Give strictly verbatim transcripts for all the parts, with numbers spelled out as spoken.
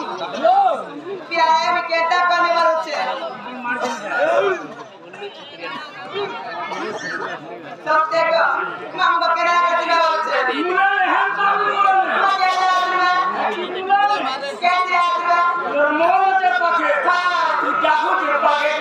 किराया में कैसा करने वालों से सब देखो हम को किराया करने वालों से कैसे आते हैं मोर से पके तू जाओ से पके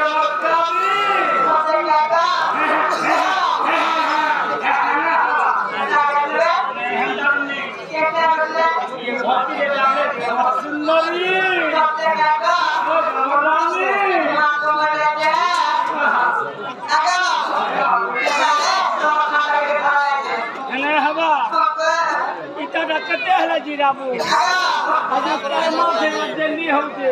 नमस्कार जीराबू आज प्रेम से जल्दी हो जे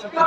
Mama,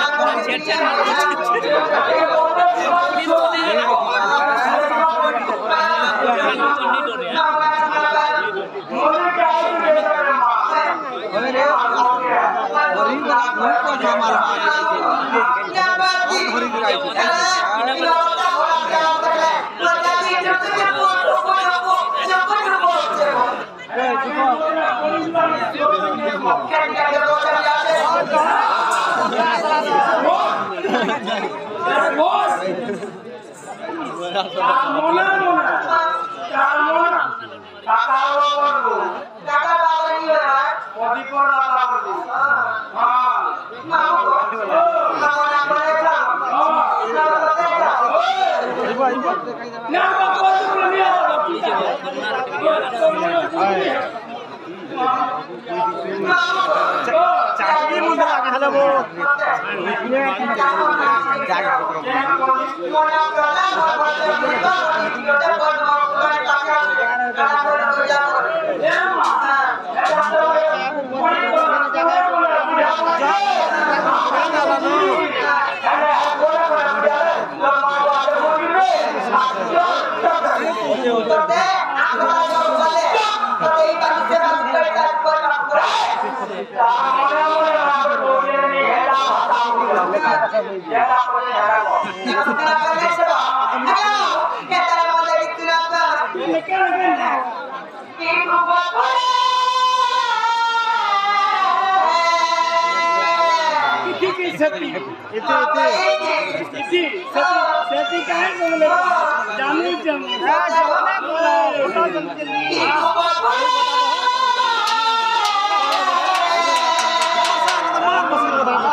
Dia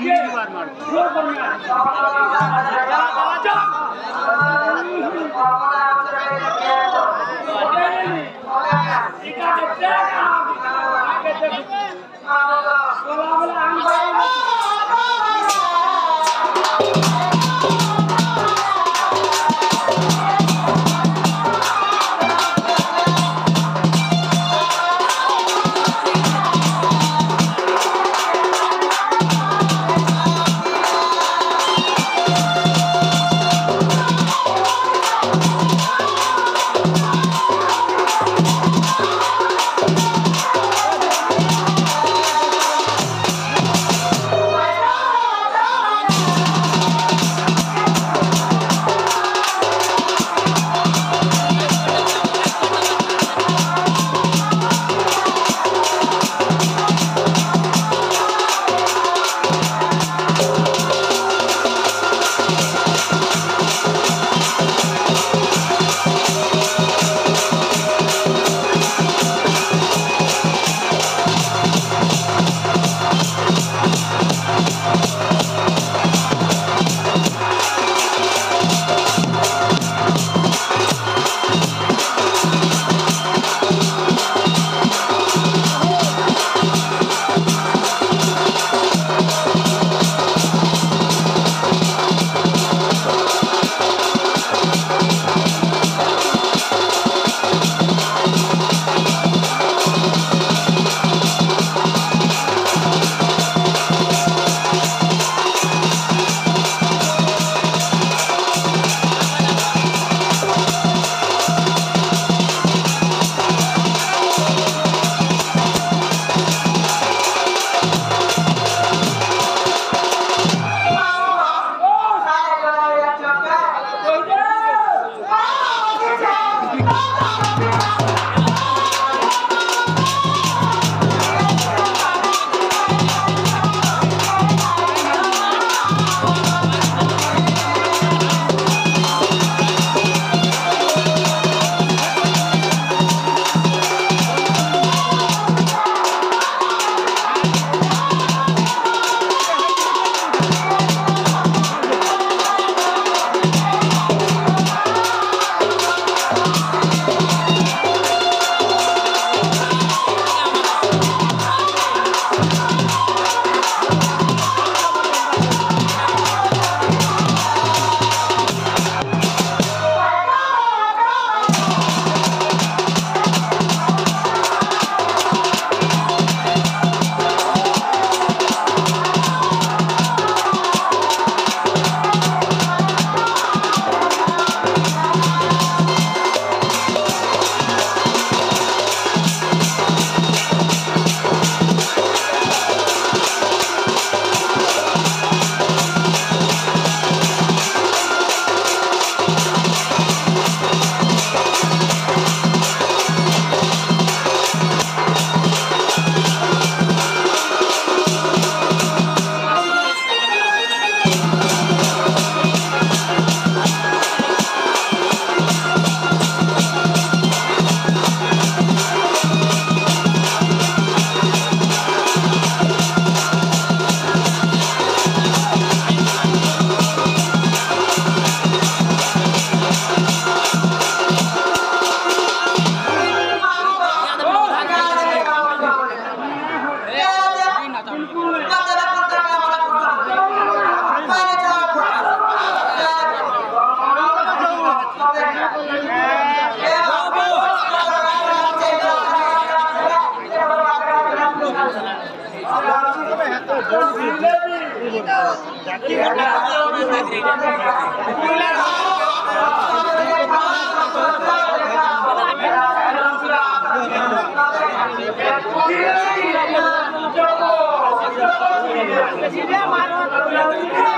You. Thank you.